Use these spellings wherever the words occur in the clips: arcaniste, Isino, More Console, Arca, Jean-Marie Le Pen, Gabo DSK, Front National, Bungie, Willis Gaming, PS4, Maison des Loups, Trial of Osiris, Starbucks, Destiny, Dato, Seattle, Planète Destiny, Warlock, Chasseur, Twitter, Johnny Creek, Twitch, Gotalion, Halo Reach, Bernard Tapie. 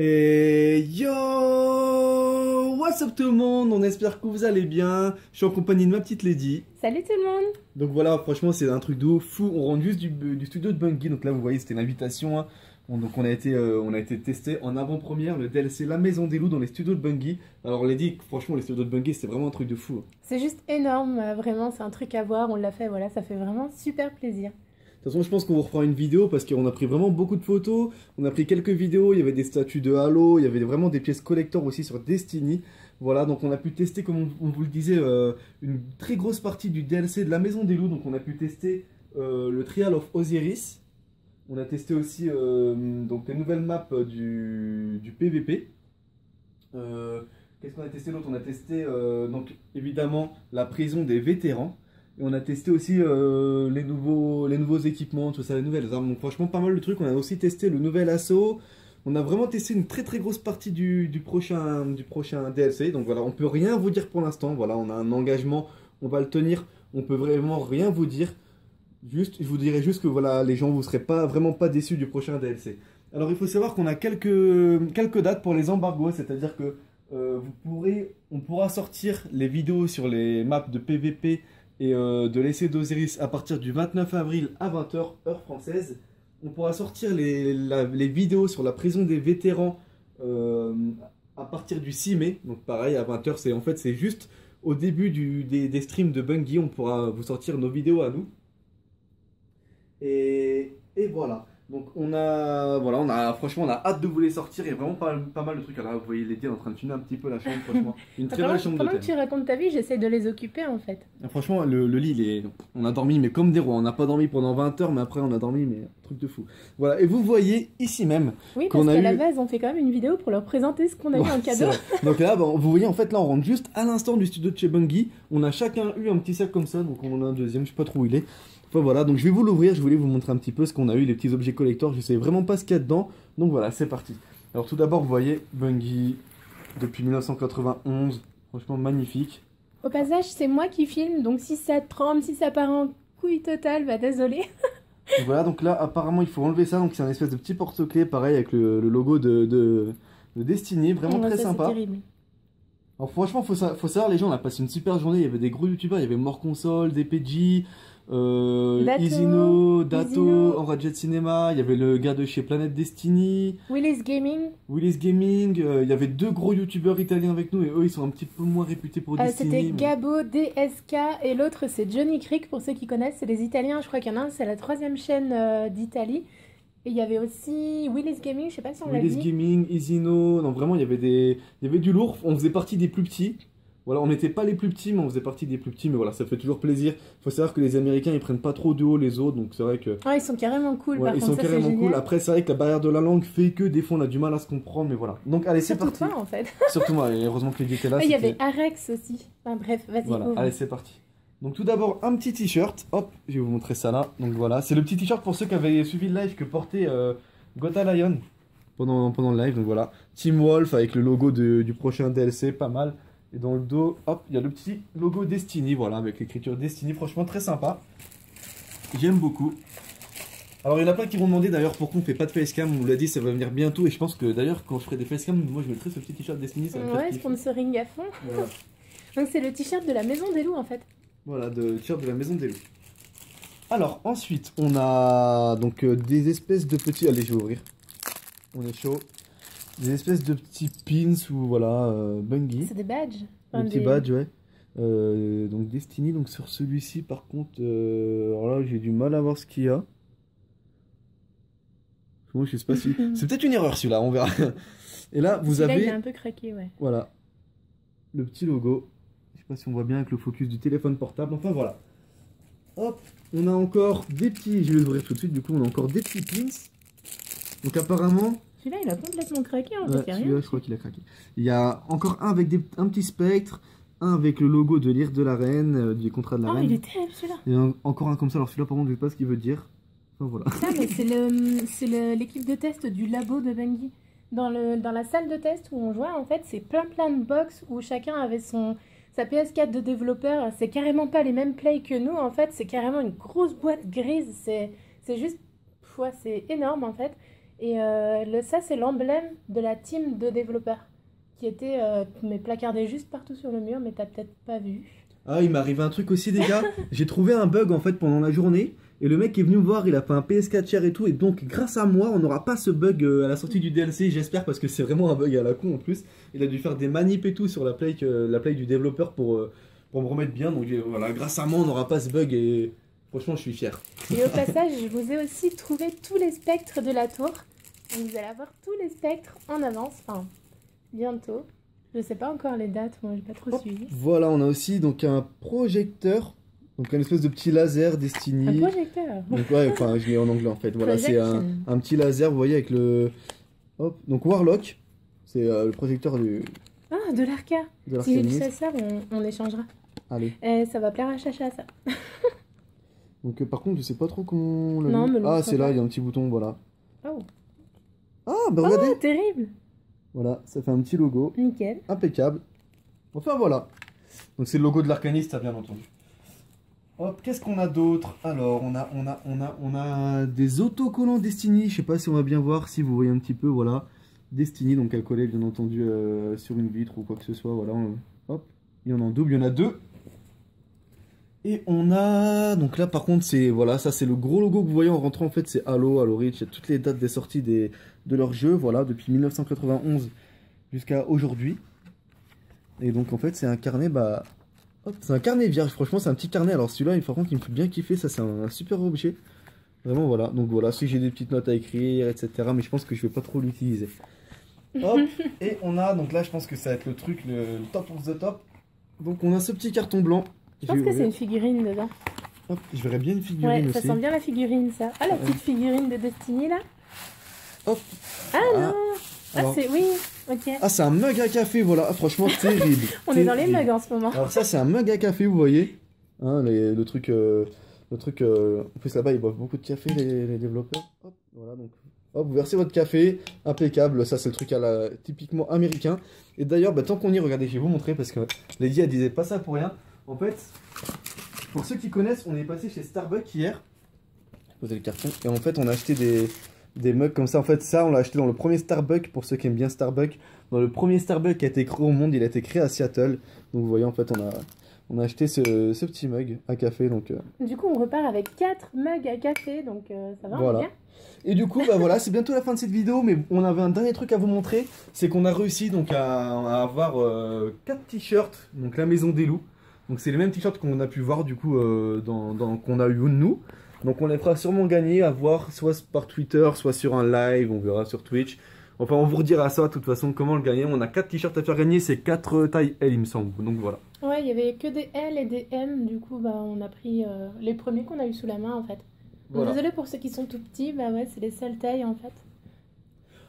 Et yo, what's up tout le monde, on espère que vous allez bien. Je suis en compagnie de ma petite Lady. Salut tout le monde. Donc voilà, franchement c'est un truc de ouf, fou. On rentre juste du studio de Bungie. Donc là vous voyez c'était l'invitation hein. Donc on a été testé en avant-première le DLC La Maison des Loups dans les studios de Bungie. Alors Lady, franchement les studios de Bungie c'est vraiment un truc de fou. C'est juste énorme, vraiment c'est un truc à voir. On l'a fait, voilà, ça fait vraiment super plaisir. De toute façon, je pense qu'on vous refera une vidéo parce qu'on a pris vraiment beaucoup de photos, on a pris quelques vidéos, il y avait des statues de Halo, il y avait vraiment des pièces collector aussi sur Destiny. Voilà, donc on a pu tester, comme on vous le disait, une très grosse partie du DLC de la Maison des Loups. Donc on a pu tester le Trial of Osiris, on a testé aussi donc les nouvelles maps du PVP. Qu'est-ce qu'on a testé d'autre? On a testé donc évidemment la prison des vétérans. Et on a testé aussi les nouveaux équipements, tout ça, les nouvelles armes. Donc franchement pas mal de trucs. On a aussi testé le nouvel assaut. On a vraiment testé une très très grosse partie du prochain DLC. Donc voilà, on peut rien vous dire pour l'instant. Voilà, on a un engagement, on va le tenir. On peut vraiment rien vous dire. Juste, je vous dirais juste que voilà, les gens vous serez pas vraiment pas déçus du prochain DLC. Alors il faut savoir qu'on a quelques dates pour les embargos, c'est-à-dire que on pourra sortir les vidéos sur les maps de PVP et de l'essai d'Osiris à partir du 29 avril à 20 h heure française. On pourra sortir les vidéos sur la prison des vétérans à partir du 6 mai. Donc pareil à 20 h, c'est en fait c'est juste au début des streams de Bungie, on pourra vous sortir nos vidéos à nous. Et voilà. Donc on a franchement on a hâte de vous les sortir, il y a vraiment pas mal de trucs. Alors là, vous voyez Lady est en train de filmer un petit peu la chambre, franchement une très belle chambre d'hôtel. Pendant que tu racontes ta vie, j'essaie de les occuper en fait. Et franchement le lit, on a dormi mais comme des rois, on n'a pas dormi pendant 20 h mais après on a dormi mais truc de fou. Voilà, et vous voyez ici même. Oui, parce qu'à la base on fait quand même une vidéo pour leur présenter ce qu'on a eu en cadeau. Donc là, bah, vous voyez en fait là on rentre juste à l'instant du studio de chez Bungie, on a chacun eu un petit sac comme ça, donc on en a un deuxième, je sais pas trop où il est. Enfin voilà, donc je vais vous l'ouvrir, je voulais vous montrer un petit peu ce qu'on a eu, les petits objets collector, je sais vraiment pas ce qu'il y a dedans, donc voilà, c'est parti. Alors tout d'abord, vous voyez, Bungie, depuis 1991, franchement magnifique. Au passage, c'est moi qui filme, donc si ça tremble, si ça part en couille totale, bah désolé. Voilà, donc là, apparemment, il faut enlever ça, donc c'est un espèce de petit porte-clés, pareil, avec le logo de Destiny, vraiment très sympa. Alors franchement, faut savoir, les gens, on a passé une super journée, il y avait des gros youtubeurs, il y avait More Console, DPJ... Isino, Dato, Enradjet Cinema, il y avait le gars de chez Planète Destiny, Willis Gaming, il y avait deux gros youtubeurs italiens avec nous et eux ils sont un petit peu moins réputés pour Destiny. C'était Gabo DSK et l'autre c'est Johnny Creek, pour ceux qui connaissent, c'est des Italiens, je crois qu'il y en a un, c'est la 3e chaîne d'Italie. Et il y avait aussi Willis Gaming, je sais pas si on l'a dit. Willis Gaming, Isino, non vraiment il y avait du lourd, on faisait partie des plus petits. Voilà, on n'était pas les plus petits, mais on faisait partie des plus petits, mais voilà, ça fait toujours plaisir. Il faut savoir que les Américains, ils prennent pas trop de haut les autres, donc c'est vrai que... Ah, ils sont carrément cool, ouais, par contre, ça, c'est génial. Ils sont carrément cool. Après, c'est vrai que la barrière de la langue fait que, des fois, on a du mal à se comprendre, mais voilà. Donc, allez, c'est parti. Surtout toi, en fait. Surtout moi, et heureusement que Lady était là. Il y avait Arex aussi. Enfin, bref, vas-y, voilà, allez, c'est parti. Donc, tout d'abord, un petit t-shirt. Hop, je vais vous montrer ça là. Donc, voilà, c'est le petit t-shirt pour ceux qui avaient suivi le live que portait Gotalion pendant le live. Donc, voilà. Team Wolf avec le logo du prochain DLC, pas mal. Et dans le dos, hop, il y a le petit logo Destiny, voilà, avec l'écriture Destiny, franchement très sympa. J'aime beaucoup. Alors il y en a plein qui vont demander d'ailleurs pourquoi on fait pas de facecam, on vous l'a dit, ça va venir bientôt. Et je pense que d'ailleurs quand je ferai des facecam, moi je mettrai ce petit t-shirt Destiny, ça va me faire kiffer. Sponsoring à fond. Voilà. Donc c'est le t-shirt de la Maison des Loups en fait. Voilà, le t-shirt de la Maison des Loups. Alors ensuite, on a donc des espèces de petits... Allez, je vais ouvrir. On est chaud. Des espèces de petits pins ou voilà, Bungie. C'est des badges. Des petits badges, ouais. Donc Destiny, donc sur celui-ci par contre, alors là j'ai du mal à voir ce qu'il y a. Moi je sais pas si... C'est peut-être une erreur celui-là, on verra. Et là vous avez... Il est un peu craqué, ouais. Voilà. Le petit logo. Je sais pas si on voit bien avec le focus du téléphone portable, enfin voilà. Hop, on a encore des petits... Je vais l'ouvrir tout de suite, du coup on a encore des petits pins. Donc apparemment... Celui-là, il a complètement craqué, en fait, celui-là, je crois qu'il a craqué. Il y a encore un avec un petit spectre, un avec le logo de l'Ire de la Reine, du contrat de la Reine. Oh, il est terrible, celui-là. Il y a encore un comme ça, alors celui-là, par contre, je ne sais pas ce qu'il veut dire. Donc voilà. Ça, mais c'est l'équipe de test du labo de Bungie. Dans la salle de test où on jouait, en fait, c'est plein de box où chacun avait sa PS4 de développeur. C'est carrément pas les mêmes plays que nous, en fait. C'est carrément une grosse boîte grise. C'est juste... Ouais, c'est énorme, en fait. Et ça, c'est l'emblème de la team de développeurs qui était mais placardé juste partout sur le mur, mais t'as peut-être pas vu. Ah, il m'est arrivé un truc aussi, les gars. J'ai trouvé un bug, en fait, pendant la journée. Et le mec est venu me voir, il a fait un PS4 share et tout, et donc grâce à moi on n'aura pas ce bug à la sortie du DLC, j'espère, parce que c'est vraiment un bug à la con en plus. Il a dû faire des manips et tout sur la play du développeur pour me remettre bien, donc voilà, grâce à moi on n'aura pas ce bug et franchement je suis fier. Et au passage je vous ai aussi trouvé tous les spectres de la tour, donc vous allez avoir tous les spectres en avance, enfin bientôt. Je sais pas encore les dates, moi j'ai pas trop suivi. Voilà, on a aussi donc un projecteur. Donc un espèce de petit laser Destiny. Un projecteur. Donc ouais, enfin je l'ai en anglais en fait. Voilà, c'est un petit laser, vous voyez, avec le... Hop, donc Warlock, c'est le projecteur du... Ah, de l'Arca. Si j'ai du chasseur, on échangera. Allez. Ça va plaire à Chacha, ça. Donc par contre, je sais pas trop comment... Le... Non, mais ah, c'est là, il y a un petit bouton, voilà. Oh. Ah, bah regardez. Oh, terrible. Voilà, ça fait un petit logo. Nickel. Impeccable. Enfin voilà. Donc c'est le logo de l'arcaniste, bien entendu. Hop, qu'est-ce qu'on a d'autre? Alors, on a des autocollants Destiny. Je sais pas si on va bien voir, si vous voyez un petit peu, voilà. Destiny, donc à coller, bien entendu, sur une vitre ou quoi que ce soit, voilà. Hop, il y en a en double, il y en a deux. Et on a... Donc là, par contre, c'est... Voilà, ça, c'est le gros logo que vous voyez en rentrant, en fait, c'est Halo, Halo Reach. Il y a toutes les dates des sorties de leurs jeux, voilà, depuis 1991 jusqu'à aujourd'hui. Et donc, en fait, c'est un carnet, bah... C'est un carnet vierge, franchement c'est un petit carnet. Alors celui-là, par contre, il me fait bien kiffer, ça c'est un super objet. Vraiment voilà, donc voilà, si j'ai des petites notes à écrire, etc. Mais je pense que je vais pas trop l'utiliser. Hop, et on a, donc là je pense que ça va être le truc, le top of the top. Donc on a ce petit carton blanc. Je pense que c'est une figurine dedans. Hop, je verrais bien une figurine aussi. Ouais, ça sent bien la figurine ça. Ah, la petite figurine de Destiny là. Hop. Ah non. Alors, ah c'est oui, ok. Ah c'est un mug à café, voilà, ah, franchement terrible. On est dans les mugs en ce moment. Alors ça c'est un mug à café, vous voyez, hein, le truc, en plus là-bas ils boivent beaucoup de café les développeurs. Hop, voilà, donc hop, vous versez votre café, impeccable, ça c'est le truc à la typiquement américain. Et d'ailleurs, bah, tant qu'on y, regardez, je vais vous montrer parce que Lady elle disait pas ça pour rien. En fait, pour ceux qui connaissent, on est passé chez Starbucks hier. J'ai posé le carton et en fait on a acheté des mugs comme ça, en fait ça on l'a acheté dans le premier Starbucks, pour ceux qui aiment bien Starbucks, dans le premier Starbucks qui a été créé au monde, il a été créé à Seattle, donc vous voyez en fait on a acheté ce petit mug à café, donc du coup on repart avec 4 mugs à café, donc ça va, voilà. On est bien. Et du coup bah voilà, c'est bientôt la fin de cette vidéo, mais on avait un dernier truc à vous montrer, c'est qu'on a réussi donc à avoir 4 t-shirts, donc la Maison des Loups, donc c'est les mêmes t-shirts qu'on a pu voir du coup qu'on a eu nous. Donc on les fera sûrement gagner, à voir, soit par Twitter, soit sur un live, on verra sur Twitch. Enfin on vous redira ça de toute façon, comment le gagner. On a 4 t-shirts à faire gagner, c'est 4 tailles L il me semble, donc voilà. Ouais, il n'y avait que des L et des M, du coup bah, on a pris les premiers qu'on a eu sous la main en fait. Voilà. Désolé pour ceux qui sont tout petits, bah ouais c'est les seules tailles en fait.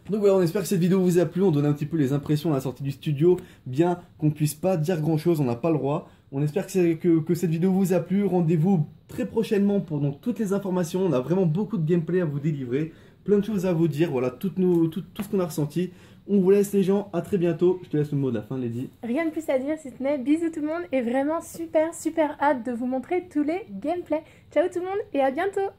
Donc voilà, on espère que cette vidéo vous a plu, on donne un petit peu les impressions à la sortie du studio, bien qu'on puisse pas dire grand chose, on n'a pas le droit. On espère que cette vidéo vous a plu, rendez-vous très prochainement pour donc, toutes les informations, on a vraiment beaucoup de gameplay à vous délivrer, plein de choses à vous dire, voilà tout ce qu'on a ressenti. On vous laisse les gens, à très bientôt, je te laisse le mot de la fin Lady. Rien de plus à dire si ce n'est bisous tout le monde et vraiment super hâte de vous montrer tous les gameplays. Ciao tout le monde et à bientôt.